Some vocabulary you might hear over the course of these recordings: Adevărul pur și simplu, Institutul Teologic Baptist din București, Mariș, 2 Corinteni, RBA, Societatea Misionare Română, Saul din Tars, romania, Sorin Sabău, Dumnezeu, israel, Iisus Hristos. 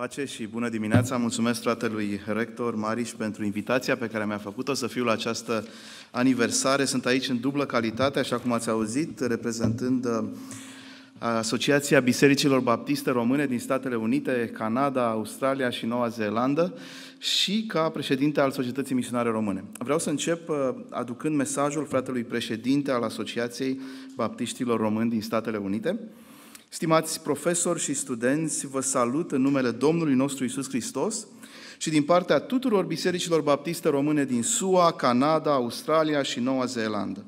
Pace și bună dimineața! Mulțumesc fratelui rector Mariș pentru invitația pe care mi-a făcut-o să fiu la această aniversare. Sunt aici în dublă calitate, așa cum ați auzit, reprezentând Asociația Bisericilor Baptiste Române din Statele Unite, Canada, Australia și Noua Zeelandă și ca președinte al Societății Misionare Române. Vreau să încep aducând mesajul fratelui președinte al Asociației Baptiștilor Români din Statele Unite. Stimați profesori și studenți, vă salut în numele Domnului nostru Iisus Hristos și din partea tuturor bisericilor baptiste române din SUA, Canada, Australia și Noua Zeelandă.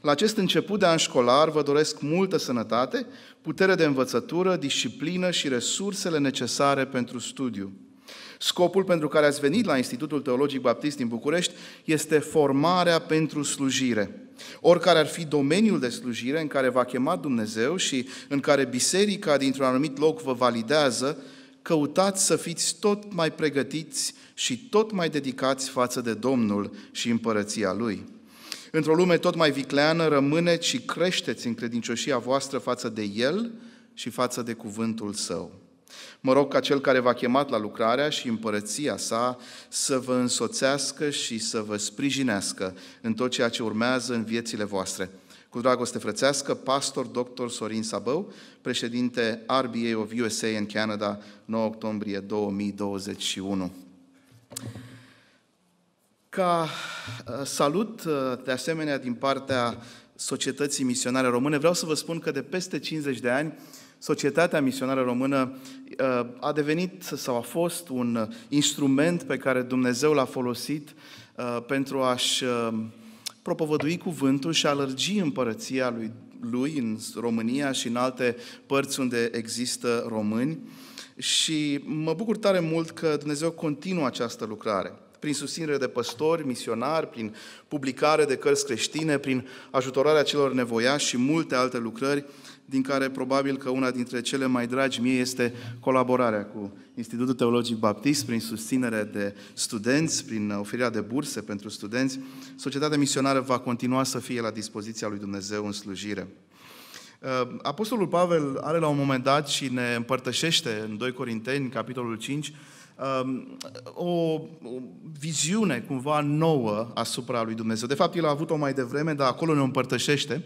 La acest început de an școlar vă doresc multă sănătate, putere de învățătură, disciplină și resursele necesare pentru studiu. Scopul pentru care ați venit la Institutul Teologic Baptist din București este formarea pentru slujire. Oricare ar fi domeniul de slujire în care v-a chemat Dumnezeu și în care biserica dintr-un anumit loc vă validează, căutați să fiți tot mai pregătiți și tot mai dedicați față de Domnul și împărăția Lui. Într-o lume tot mai vicleană, rămâneți și creșteți în credincioșia voastră față de El și față de cuvântul Său. Mă rog ca Cel care v-a chemat la lucrarea și împărăția Sa să vă însoțească și să vă sprijinească în tot ceea ce urmează în viețile voastre. Cu dragoste frățească, pastor dr. Sorin Sabău, președinte RBA of USA and Canada, 9 octombrie 2021. Ca salut, de asemenea, din partea Societății Misionare Române, vreau să vă spun că de peste 50 de ani Societatea Misionară Română a devenit sau a fost un instrument pe care Dumnezeu l-a folosit pentru a-și propovădui cuvântul și a lărgi împărăția lui în România și în alte părți unde există români. Și mă bucur tare mult că Dumnezeu continuă această lucrare. Prin susținere de păstori, misionari, prin publicare de cărți creștine, prin ajutorarea celor nevoiași și multe alte lucrări, din care probabil că una dintre cele mai dragi mie este colaborarea cu Institutul Teologic Baptist, prin susținere de studenți, prin oferirea de burse pentru studenți. Societatea Misionară va continua să fie la dispoziția lui Dumnezeu în slujire. Apostolul Pavel are la un moment dat și ne împărtășește în 2 Corinteni, capitolul 5, o viziune cumva nouă asupra lui Dumnezeu. De fapt, el a avut-o mai devreme, dar acolo ne împărtășește.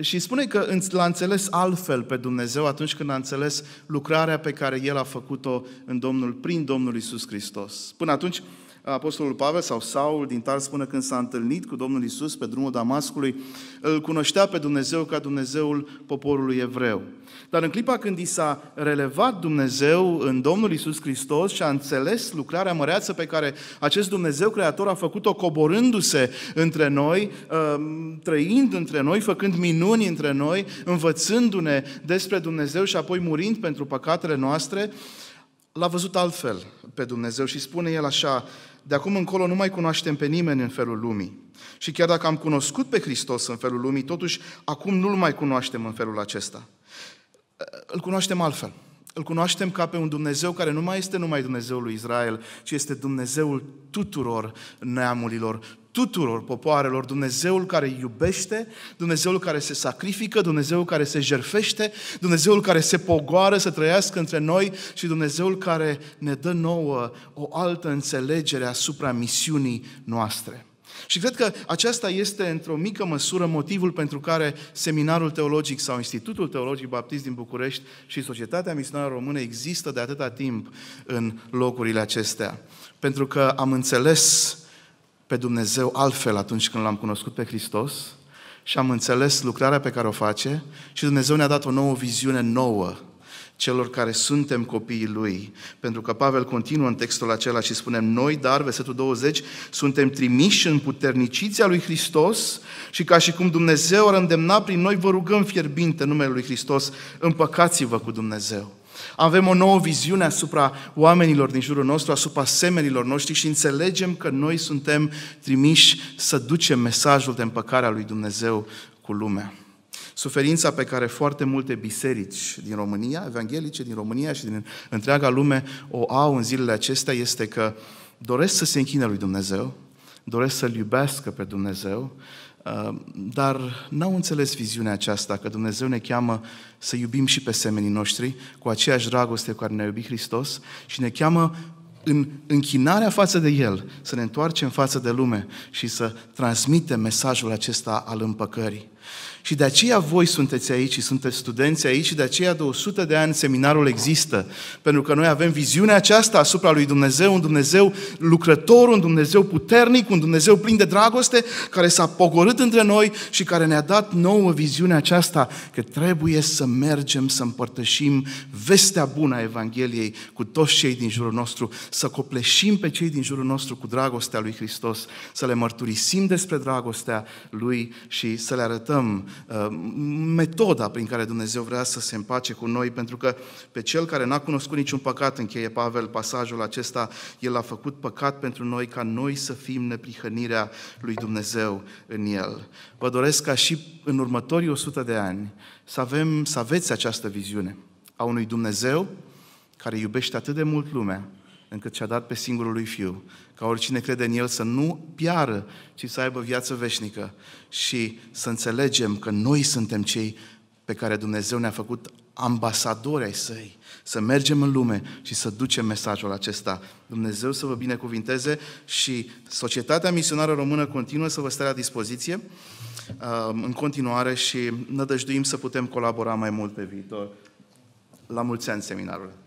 Și spune că l-a înțeles altfel pe Dumnezeu atunci când a înțeles lucrarea pe care El a făcut-o în Domnul, prin Domnul Iisus Hristos. Până atunci, Apostolul Pavel sau Saul din Tars spune când s-a întâlnit cu Domnul Iisus pe drumul Damascului, îl cunoștea pe Dumnezeu ca Dumnezeul poporului evreu. Dar în clipa când i s-a relevat Dumnezeu în Domnul Iisus Hristos și a înțeles lucrarea măreață pe care acest Dumnezeu Creator a făcut-o coborându-se între noi, trăind între noi, făcând minuni între noi, învățându-ne despre Dumnezeu și apoi murind pentru păcatele noastre, l-a văzut altfel pe Dumnezeu și spune el așa: de acum încolo nu mai cunoaștem pe nimeni în felul lumii. Și chiar dacă am cunoscut pe Hristos în felul lumii, totuși acum nu-L mai cunoaștem în felul acesta. Îl cunoaștem altfel. Îl cunoaștem ca pe un Dumnezeu care nu mai este numai Dumnezeul lui Israel, ci este Dumnezeul tuturor neamurilor, tuturor popoarelor, Dumnezeul care iubește, Dumnezeul care se sacrifică, Dumnezeul care se jertfește, Dumnezeul care se pogoară să trăiască între noi și Dumnezeul care ne dă nouă o altă înțelegere asupra misiunii noastre. Și cred că aceasta este, într-o mică măsură, motivul pentru care Seminarul Teologic sau Institutul Teologic Baptist din București și Societatea Misionară Română există de atâta timp în locurile acestea. Pentru că am înțeles pe Dumnezeu altfel atunci când L-am cunoscut pe Hristos și am înțeles lucrarea pe care o face și Dumnezeu ne-a dat o nouă viziune nouă celor care suntem copiii Lui. Pentru că Pavel continuă în textul acela și spune: noi, dar, versetul 20, suntem trimiși în puterniciția lui Hristos și ca și cum Dumnezeu ar îndemna prin noi, vă rugăm fierbinte în numele lui Hristos, împăcați-vă cu Dumnezeu. Avem o nouă viziune asupra oamenilor din jurul nostru, asupra semenilor noștri și înțelegem că noi suntem trimiși să ducem mesajul de împăcare a lui Dumnezeu cu lumea. Suferința pe care foarte multe biserici din România, evanghelice din România și din întreaga lume o au în zilele acestea este că doresc să se închine lui Dumnezeu, doresc să-L iubească pe Dumnezeu, Dar n-au înțeles viziunea aceasta, că Dumnezeu ne cheamă să iubim și pe semenii noștri cu aceeași dragoste cu care ne-a iubit Hristos și ne cheamă în închinarea față de El, să ne întoarcem față de lume și să transmitem mesajul acesta al împăcării. Și de aceea voi sunteți aici și sunteți studenți aici și de aceea de 100 de ani seminarul există. Pentru că noi avem viziunea aceasta asupra lui Dumnezeu, un Dumnezeu lucrător, un Dumnezeu puternic, un Dumnezeu plin de dragoste, care s-a pogorât între noi și care ne-a dat nouă viziunea aceasta că trebuie să mergem, să împărtășim vestea bună a Evangheliei cu toți cei din jurul nostru, să copleșim pe cei din jurul nostru cu dragostea lui Hristos, să le mărturisim despre dragostea lui și să le arătăm metoda prin care Dumnezeu vrea să se împace cu noi, pentru că pe cel care n-a cunoscut niciun păcat, încheie Pavel pasajul acesta, el a făcut păcat pentru noi ca noi să fim neprihănirea lui Dumnezeu în el. Vă doresc ca și în următorii 100 de ani să aveți această viziune a unui Dumnezeu care iubește atât de mult lumea, încât și-a dat pe singurul lui Fiu, ca oricine crede în El să nu piară, ci să aibă viață veșnică și să înțelegem că noi suntem cei pe care Dumnezeu ne-a făcut ambasadori ai Săi, să mergem în lume și să ducem mesajul acesta. Dumnezeu să vă binecuvinteze și Societatea Misionară Română continuă să vă stea la dispoziție în continuare și nădăjduim să putem colabora mai mult pe viitor. La mulți ani seminarul!